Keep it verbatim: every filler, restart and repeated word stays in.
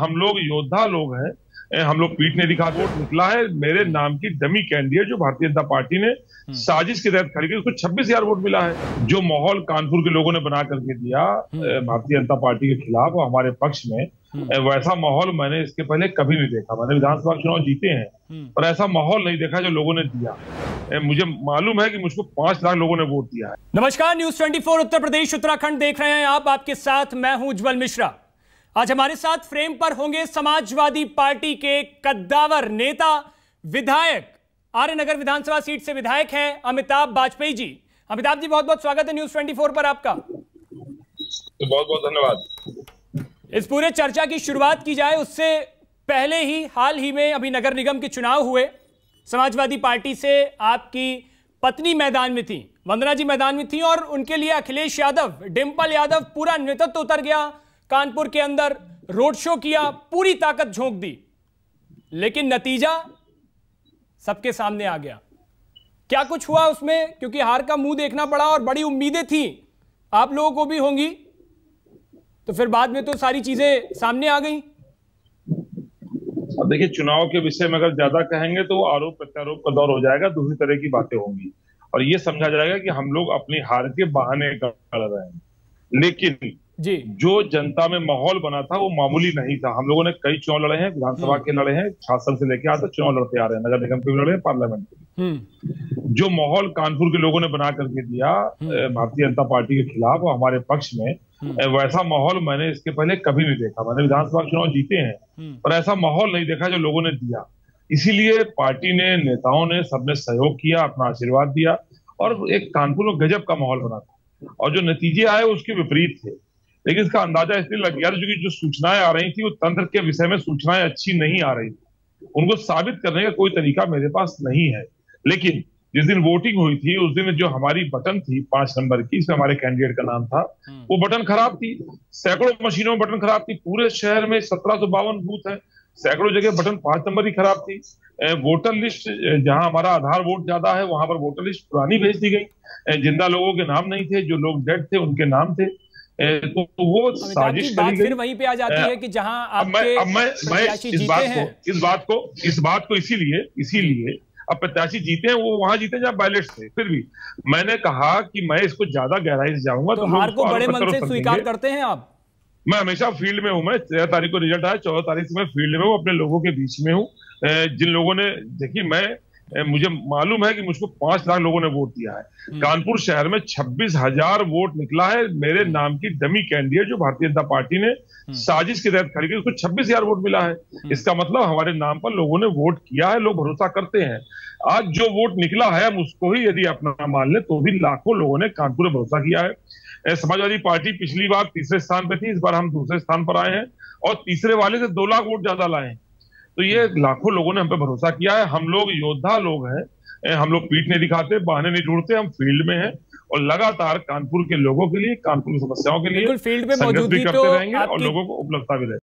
हम लोग योद्धा लोग हैं, हम लोग पीठ ने दिखा वोट निकला है। मेरे नाम की डमी कैंडिडेट जो भारतीय जनता पार्टी ने साजिश के तहत खड़ी की, उसको छब्बीस हजार वोट मिला है। जो माहौल कानपुर के लोगों ने बना करके दिया भारतीय जनता पार्टी के खिलाफ और हमारे पक्ष में, वैसा माहौल मैंने इसके पहले कभी नहीं देखा। मैंने विधानसभा चुनाव जीते हैं पर ऐसा माहौल नहीं देखा जो लोगों ने दिया। मुझे मालूम है कि मुझको पांच लाख लोगों ने वोट दिया है। नमस्कार, news twenty four Uttar Pradesh Uttarakhand देख रहे हैं आप। आपके साथ मैं हूं उज्जवल मिश्रा। आज हमारे साथ फ्रेम पर होंगे समाजवादी पार्टी के कद्दावर नेता, विधायक, आर्यनगर विधानसभा सीट से विधायक हैं अमिताभ बाजपेई जी। अमिताभ जी, बहुत बहुत स्वागत है न्यूज ट्वेंटी फोर पर आपका। बहुत बहुत धन्यवाद। इस पूरे चर्चा की शुरुआत की जाए उससे पहले ही हाल ही में अभी नगर निगम के चुनाव हुए। समाजवादी पार्टी से आपकी पत्नी मैदान में थी, वंदना जी मैदान में थी, और उनके लिए अखिलेश यादव, डिम्पल यादव पूरा नेतृत्व उतर गया। कानपुर के अंदर रोड शो किया, पूरी ताकत झोंक दी, लेकिन नतीजा सबके सामने आ गया। क्या कुछ हुआ उसमें, क्योंकि हार का मुंह देखना पड़ा और बड़ी उम्मीदें थी, आप लोगों को भी होंगी, तो फिर बाद में तो सारी चीजें सामने आ गई। अब देखिए, चुनाव के विषय में अगर ज्यादा कहेंगे तो आरोप प्रत्यारोप का दौर हो जाएगा, दूसरी तरह की बातें होंगी और ये समझा जाएगा कि हम लोग अपनी हार के बहाने कर रहे हैं। लेकिन जी, जो जनता में माहौल बना था वो मामूली नहीं था। हम लोगों ने कई चुनाव लड़े हैं, विधानसभा के लड़े हैं, शासन से लेकर आज तक चुनाव लड़ते आ रहे हैं, नगर निगम के भी लड़े हैं, पार्लियामेंट के। जो माहौल कानपुर के लोगों ने बना करके दिया भारतीय जनता पार्टी के खिलाफ और हमारे पक्ष में, वैसा माहौल मैंने इसके पहले कभी नहीं देखा। मैंने विधानसभा चुनाव जीते हैं पर ऐसा माहौल नहीं देखा जो लोगों ने दिया। इसीलिए पार्टी ने, नेताओं ने, सबने सहयोग किया, अपना आशीर्वाद दिया और एक कानपुर में गजब का माहौल बना था। और जो नतीजे आए उसके विपरीत थे। लेकिन इसका अंदाजा इसलिए लग गया क्योंकि जो सूचनाएं आ रही थी वो तंत्र के विषय में सूचनाएं अच्छी नहीं आ रही थी। उनको साबित करने का कोई तरीका मेरे पास नहीं है। लेकिन जिस दिन वोटिंग हुई थी उस दिन जो हमारी बटन थी पांच नंबर की, इसमें हमारे कैंडिडेट का नाम था, वो बटन खराब थी। सैकड़ों मशीनों में बटन खराब थी। पूरे शहर में सत्रह सौ बावन बूथ है, सैकड़ों जगह बटन पांच नंबर ही खराब थी। वोटर लिस्ट जहां हमारा आधार वोट ज्यादा है वहां पर वोटर लिस्ट पुरानी भेज दी गई। जिंदा लोगों के नाम नहीं थे, जो लोग डेड थे उनके नाम थे। तो वो साजिश बात फिर वहीं पे आ जाती है कि जहां आपके अब मैं, अब मैं, मैं इस बात को इस बात को इस बात को इसीलिए इसीलिए अब प्रत्याशी जीते हैं वो वहां जीते जहां बैलेट्स थे। फिर भी मैंने कहा कि मैं इसको ज्यादा गहराई से जाऊंगा तो, तो हार को बड़े मन से स्वीकार करते हैं आप। मैं हमेशा फील्ड में हूं। मैं तेरह तारीख को रिजल्ट आया, चौदह तारीख से मैं फील्ड में हूँ, अपने लोगों के बीच में हूँ। जिन लोगों ने देखिए, मैं मुझे मालूम है कि मुझको पांच लाख लोगों ने वोट दिया है। कानपुर शहर में छब्बीस हजार वोट निकला है। मेरे नाम की डमी कैंडिडेट जो भारतीय जनता पार्टी ने साजिश के तहत खड़ी की, उसको छब्बीस हजार वोट मिला है। इसका मतलब हमारे नाम पर लोगों ने वोट किया है, लोग भरोसा करते हैं। आज जो वोट निकला है हम उसको ही यदि अपना मान ले तो भी लाखों लोगों ने कानपुर में भरोसा किया है। समाजवादी पार्टी पिछली बार तीसरे स्थान पर थी, इस बार हम दूसरे स्थान पर आए हैं और तीसरे वाले से दो लाख वोट ज्यादा लाए हैं। तो ये लाखों लोगों ने हम पे भरोसा किया है। हम लोग योद्धा लोग हैं, हम लोग पीठ नहीं दिखाते, बहाने नहीं ढूंढते, हम फील्ड में हैं और लगातार कानपुर के लोगों के लिए, कानपुर की समस्याओं के लिए फील्ड में मौजूदगी तो करते रहेंगे और लोगों को उपलब्धता भी रहेगी।